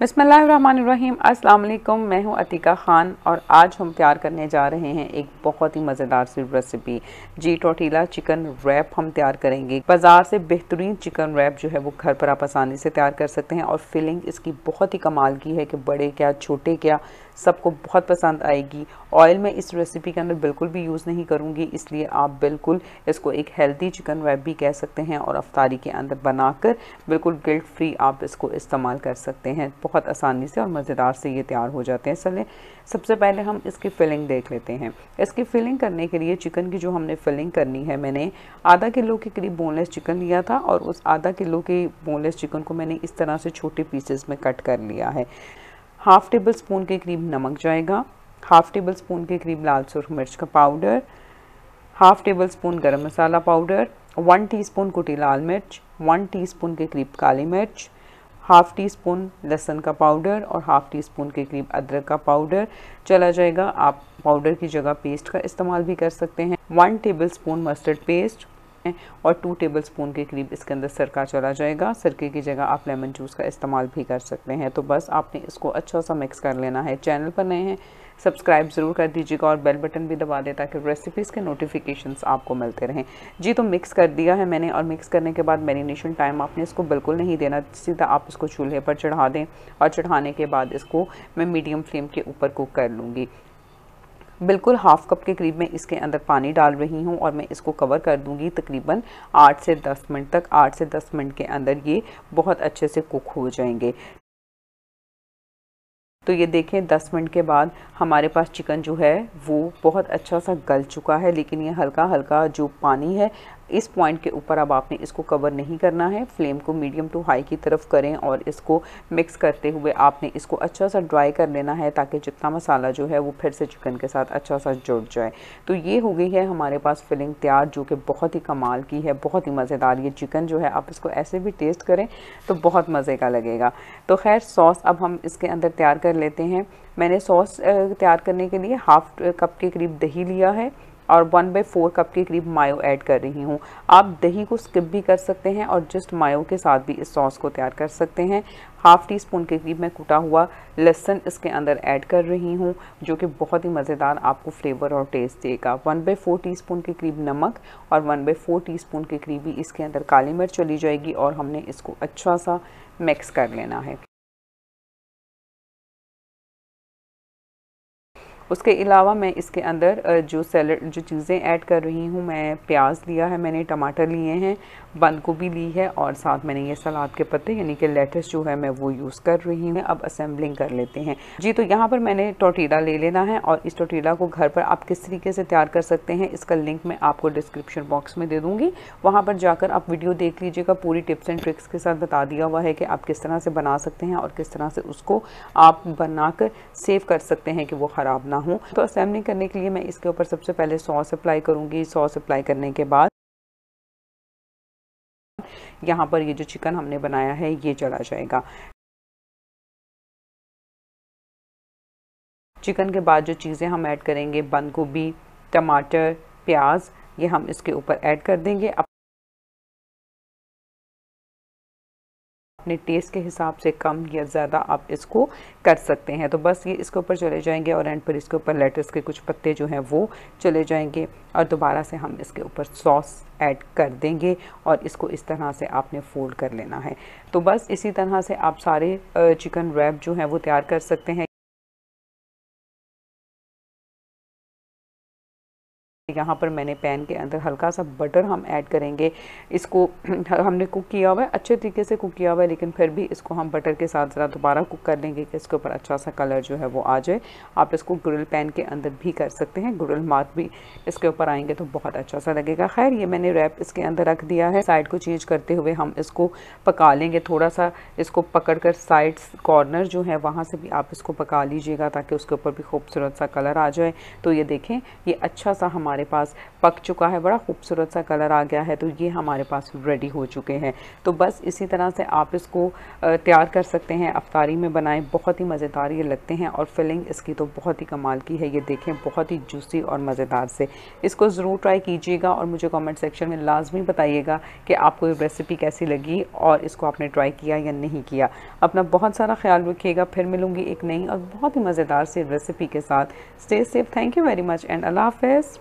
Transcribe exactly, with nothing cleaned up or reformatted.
बिस्मिल्लाहिर्रहमानिर्रहीम। अस्सलाम अलैकुम, मैं हूं अतीका ख़ान और आज हम तैयार करने जा रहे हैं एक बहुत ही मज़ेदार सी रेसिपी। जी टोटीला चिकन रैप हम तैयार करेंगे। बाज़ार से बेहतरीन चिकन रैप जो है वो घर पर आप आसानी से तैयार कर सकते हैं और फिलिंग इसकी बहुत ही कमाल की है कि बड़े क्या छोटे क्या सबको बहुत पसंद आएगी। ऑयल में इस रेसिपी के अंदर बिल्कुल भी यूज़ नहीं करूँगी, इसलिए आप बिल्कुल इसको एक हेल्दी चिकन रैप भी कह सकते हैं और अफ्तारी के अंदर बनाकर बिल्कुल गिल्ट फ्री आप इसको इस्तेमाल कर सकते हैं। बहुत आसानी से और मज़ेदार से ये तैयार हो जाते हैं। चलिए सबसे पहले हम इसकी फिलिंग देख लेते हैं। इसकी फिलिंग करने के लिए चिकन की जो हमने फिलिंग करनी है, मैंने आधा किलो के करीब बोनलेस चिकन लिया था और उस आधा किलो के बोनलेस चिकन को मैंने इस तरह से छोटे पीसेस में कट कर लिया है। हाफ़ टेबल स्पून के करीब नमक जाएगा, हाफ़ टेबल स्पून के करीब लाल सुर्ख मिर्च का पाउडर, हाफ़ टेबल स्पून गर्म मसाला पाउडर, वन टीस्पून कुटी लाल मिर्च, वन टीस्पून के करीब काली मिर्च, हाफ़ टी स्पून लहसुन का पाउडर और हाफ़ टी स्पून के करीब अदरक का पाउडर चला जाएगा। आप पाउडर की जगह पेस्ट का इस्तेमाल भी कर सकते हैं। One tablespoon mustard paste और टू टेबल स्पून के करीब इसके अंदर सरका चला जाएगा। सरके की जगह आप लेमन जूस का इस्तेमाल भी कर सकते हैं। तो बस आपने इसको अच्छा सा मिक्स कर लेना है। चैनल पर नए हैं, सब्सक्राइब ज़रूर कर दीजिएगा और बेल बटन भी दबा दें ताकि रेसिपीज़ के नोटिफिकेशंस आपको मिलते रहें। जी तो मिक्स कर दिया है मैंने और मिक्स करने के बाद मैरिनेशन टाइम आपने इसको बिल्कुल नहीं देना, सीधा आप इसको चूल्हे पर चढ़ा दें और चढ़ाने के बाद इसको मैं मीडियम फ्लेम के ऊपर कुक कर लूँगी। बिल्कुल हाफ़ कप के करीब मैं इसके अंदर पानी डाल रही हूँ और मैं इसको कवर कर दूँगी तकरीबन आठ से दस मिनट तक। आठ से दस मिनट के अंदर ये बहुत अच्छे से कुक हो जाएंगे। तो ये देखें दस मिनट के बाद हमारे पास चिकन जो है वो बहुत अच्छा सा गल चुका है, लेकिन ये हल्का हल्का जो पानी है इस पॉइंट के ऊपर अब आपने इसको कवर नहीं करना है। फ्लेम को मीडियम टू हाई की तरफ करें और इसको मिक्स करते हुए आपने इसको अच्छा सा ड्राई कर लेना है ताकि जितना मसाला जो है वो फिर से चिकन के साथ अच्छा सा जुड़ जाए। तो ये हो गई है हमारे पास फिलिंग तैयार, जो कि बहुत ही कमाल की है, बहुत ही मज़ेदार। ये चिकन जो है आप इसको ऐसे भी टेस्ट करें तो बहुत मज़े का लगेगा। तो खैर सॉस अब हम इसके अंदर तैयार कर लेते हैं। मैंने सॉस तैयार करने के लिए हाफ़ कप के करीब दही लिया है और वन बाई फोर कप के करीब मायो ऐड कर रही हूँ। आप दही को स्किप भी कर सकते हैं और जस्ट मायो के साथ भी इस सॉस को तैयार कर सकते हैं। हाफ़ टी स्पून के करीब मैं कुटा हुआ लहसुन इसके अंदर ऐड कर रही हूँ, जो कि बहुत ही मज़ेदार आपको फ्लेवर और टेस्ट देगा। One by four teaspoon के करीब नमक और one by four teaspoon के करीब इसके अंदर काली मिर्च चली जाएगी और हमने इसको अच्छा सा मिक्स कर लेना है। उसके अलावा मैं इसके अंदर जो सैलड जो चीज़ें ऐड कर रही हूँ, मैं प्याज लिया है, मैंने टमाटर लिए हैं, बंद गोभी ली है और साथ मैंने ये सलाद के पत्ते यानी कि लेटस जो है मैं वो यूज़ कर रही हूँ। अब असेंबलिंग कर लेते हैं। जी तो यहाँ पर मैंने टोटीला ले लेना है और इस टोटीला को घर पर आप किस तरीके से तैयार कर सकते हैं इसका लिंक मैं आपको डिस्क्रिप्शन बॉक्स में दे दूँगी। वहाँ पर जाकर आप वीडियो देख लीजिएगा, पूरी टिप्स एंड ट्रिक्स के साथ बता दिया हुआ है कि आप किस तरह से बना सकते हैं और किस तरह से उसको आप बनाकर सेव कर सकते हैं कि वो ख़राब ना हूं। तो असेंबलिंग करने के लिए मैं इसके ऊपर सबसे पहले सॉस अप्लाई करूंगी। सॉस अप्लाई करने के बाद यहां पर ये जो चिकन हमने बनाया है ये चला जाएगा। चिकन के बाद जो चीजें हम ऐड करेंगे, बंद गोभी, टमाटर, प्याज, ये हम इसके ऊपर ऐड कर देंगे। अपने टेस्ट के हिसाब से कम या ज़्यादा आप इसको कर सकते हैं। तो बस ये इसके ऊपर चले जाएंगे और एंड पर इसके ऊपर लेटस के कुछ पत्ते जो हैं वो चले जाएंगे और दोबारा से हम इसके ऊपर सॉस ऐड कर देंगे और इसको इस तरह से आपने फोल्ड कर लेना है। तो बस इसी तरह से आप सारे चिकन रैप जो हैं वो तैयार कर सकते हैं। यहाँ पर मैंने पैन के अंदर हल्का सा बटर हम ऐड करेंगे। इसको हमने कुक किया हुआ है, अच्छे तरीके से कुक किया हुआ है, लेकिन फिर भी इसको हम बटर के साथ ज़रा दोबारा कुक कर लेंगे कि इसके ऊपर अच्छा सा कलर जो है वो आ जाए। आप इसको ग्रिल पैन के अंदर भी कर सकते हैं, ग्रिल मार्क भी इसके ऊपर आएंगे तो बहुत अच्छा सा लगेगा। खैर ये मैंने रैप इसके अंदर रख दिया है। साइड को चेंज करते हुए हम इसको पका लेंगे, थोड़ा सा इसको पकड़ कर साइड्स कॉर्नर जो है वहाँ से भी आप इसको पका लीजिएगा ताकि उसके ऊपर भी खूबसूरत सा कलर आ जाए। तो ये देखें ये अच्छा सा हमारे पास पक चुका है, बड़ा खूबसूरत सा कलर आ गया है, तो ये हमारे पास रेडी हो चुके हैं। तो बस इसी तरह से आप इसको तैयार कर सकते हैं, अफ्तारी में बनाएं, बहुत ही मज़ेदार ये लगते हैं और फिलिंग इसकी तो बहुत ही कमाल की है। ये देखें, बहुत ही जूसी और मज़ेदार से। इसको ज़रूर ट्राई कीजिएगा और मुझे कमेंट सेक्शन में लाजमी बताइएगा कि आपको ये रेसिपी कैसी लगी और इसको आपने ट्राई किया या नहीं किया। अपना बहुत सारा ख्याल रखिएगा, फिर मिलूँगी एक नई और बहुत ही मज़ेदार सी रेसिपी के साथ। Stay safe, thank you very much and अल्लाह हाफिज़।